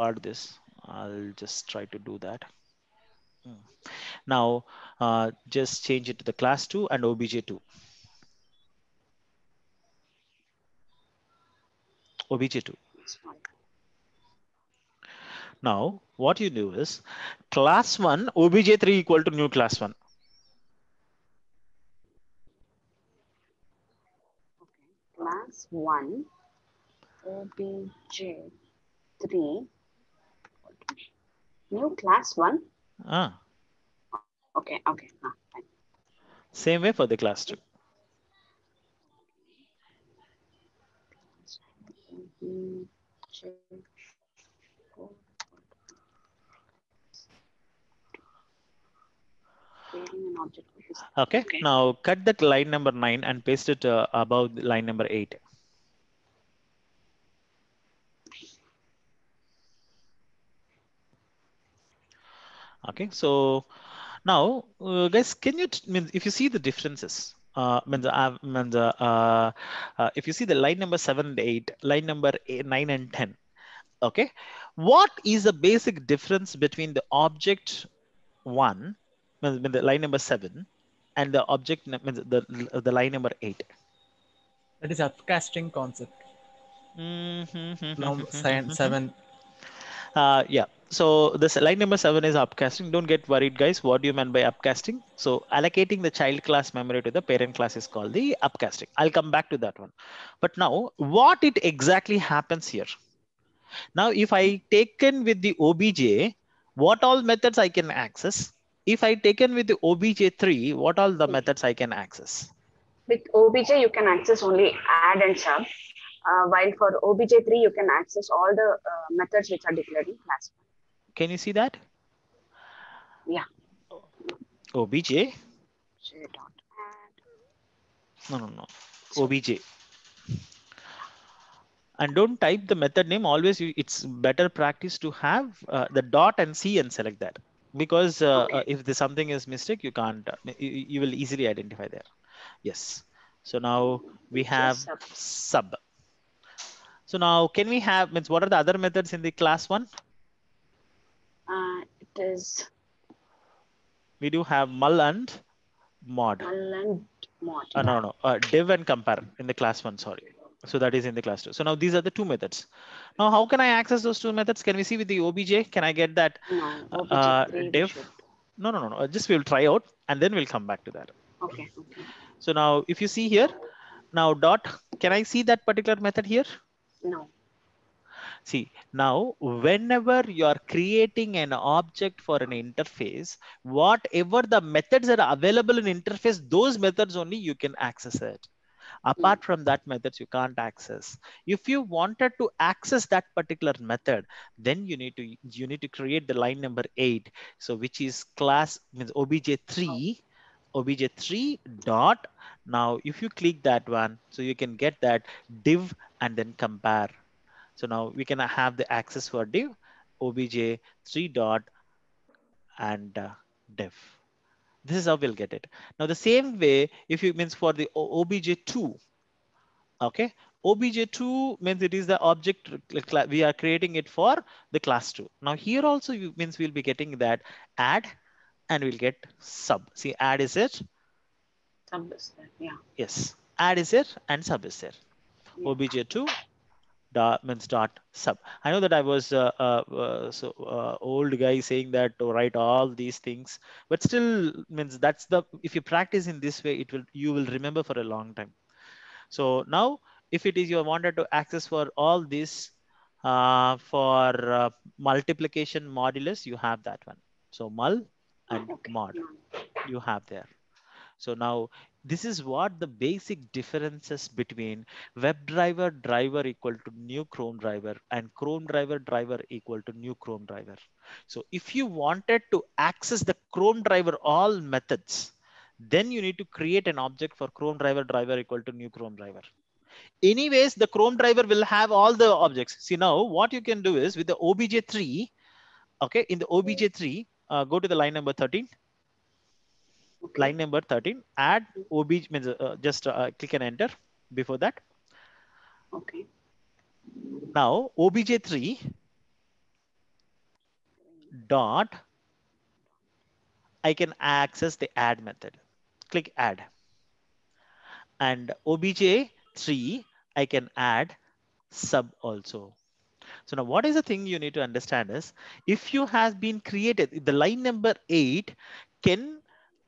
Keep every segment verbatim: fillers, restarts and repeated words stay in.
add this. I'll just try to do that. Now, uh, just change it to the class two and obj two. obj two. Now, what you do is class one, obj three equal to new class one. Okay. Class one, obj three, new class one. Ah. Okay, okay. Ah, fine. Same way for the class two. Okay, okay. Now cut that line number nine and paste it uh, above line number eight. Okay, so now uh, guys, can you mean if you see the differences? Uh, means, uh, means, uh, uh, uh, if you see the line number seven and eight, line number eight, nine and ten. Okay, what is the basic difference between the object one, means the line number seven, and the object means the the line number eight? That is upcasting concept. Mm-hmm. Now mm-hmm. seven. Uh, yeah. So this line number seven is upcasting. Don't get worried, guys. What do you mean by upcasting? So allocating the child class memory to the parent class is called the upcasting. I'll come back to that one. But now what it exactly happens here? Now, if I taken with the obj, what all methods I can access? If I taken with the obj three, what all the methods I can access? With obj, you can access only add and sub. Uh, while for obj three, you can access all the uh, methods which are declared in class one. Can you see that? Yeah. Obj. No, no, no. Obj. And don't type the method name. Always, it's better practice to have uh, the dot and C and select that, because uh, okay. uh, if the something is mistake, you can't. Uh, you, you will easily identify there. Yes. So now we have so sub. sub. So now can we have? Means what are the other methods in the class one? Uh, it is. We do have mul and mod. Mul and mod. Oh, no, no, uh, div and compare in the class one. Sorry, so that is in the class two. So now these are the two methods. Now how can I access those two methods? Can we see with the obj? Can I get that? No, obj uh, div. No, no, no, no. Just we'll try out and then we'll come back to that. Okay. Okay. So now if you see here, now dot. Can I see that particular method here? No. See, now, whenever you are creating an object for an interface, whatever the methods are available in interface, those methods only you can access it. Apart from that methods, you can't access. If you wanted to access that particular method, then you need to you need to create the line number eight. So which is class means obj three, obj three dot. Now, if you click that one, so you can get that div and then compare. So now we can have the access for div, obj three dot, and uh, div. This is how we'll get it. Now the same way, if you means for the obj two, okay, obj two means it is the object we are creating it for the class two. Now here also you, means we'll be getting that add, and we'll get sub. See, add is it? Sub is there. Yeah. Yes, add is it, and sub is there. Yeah. obj two. Dot means dot sub. I know that I was uh, uh, so uh, old guy saying that to write all these things, but still means that's the if you practice in this way, it will you will remember for a long time. So now, if it is you wanted to access for all this uh, for uh, multiplication modulus, you have that one. So mul and mod you have there. So now, this is what the basic differences between WebDriver driver equal to new Chrome driver and Chrome driver driver equal to new Chrome driver. So if you wanted to access the Chrome driver all methods, then you need to create an object for Chrome driver driver equal to new Chrome driver. Anyways, the Chrome driver will have all the objects. See now what you can do is with the obj three, okay, in the obj three, uh, go to the line number thirteen. Okay. Line number thirteen, add obj means uh, just uh, click and enter before that. Okay. Now obj three dot, I can access the add method. Click add. And obj three, I can add sub also. So now what is the thing you need to understand is, if you have been created, the line number eight can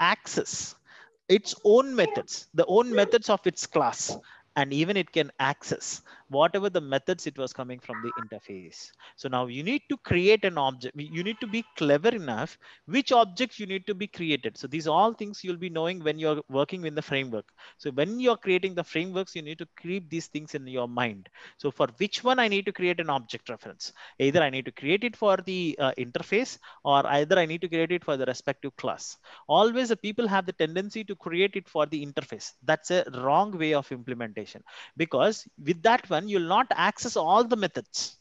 access its own methods, the own methods of its class. And even it can access whatever the methods it was coming from the interface. So now you need to create an object. You need to be clever enough which objects you need to be created. So these are all things you'll be knowing when you're working in the framework. So when you're creating the frameworks, you need to keep these things in your mind. So for which one I need to create an object reference? Either I need to create it for the uh, interface, or either I need to create it for the respective class. Always the people have the tendency to create it for the interface. That's a wrong way of implementing. Because with that one, you'll not access all the methods.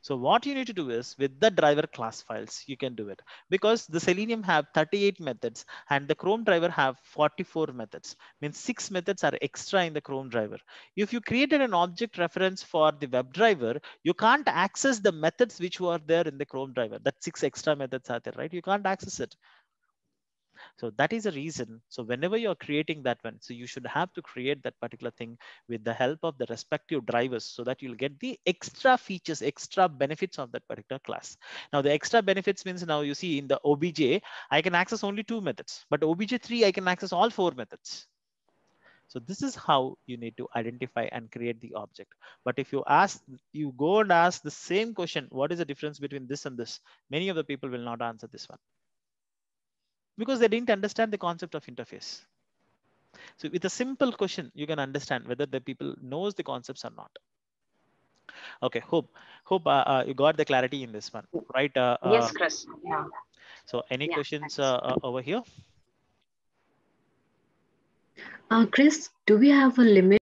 So what you need to do is with the driver class files, you can do it, because the Selenium have thirty-eight methods and the Chrome driver have forty-four methods. Means six methods are extra in the Chrome driver. If you created an object reference for the web driver, you can't access the methods which were there in the Chrome driver. That six extra methods are there, right? You can't access it. So that is a reason. So whenever you're creating that one, so you should have to create that particular thing with the help of the respective drivers, so that you'll get the extra features, extra benefits of that particular class. Now the extra benefits means, now you see in the obj, I can access only two methods, but obj three, I can access all four methods. So this is how you need to identify and create the object. But if you ask, you go and ask the same question, what is the difference between this and this? Many of the people will not answer this one, because they didn't understand the concept of interface. So with a simple question, you can understand whether the people knows the concepts or not. Okay, hope hope uh, uh, you got the clarity in this one, right? Uh, uh, yes, Chris. Yeah. So any yeah, questions uh, uh, over here? Uh, Chris, do we have a limit?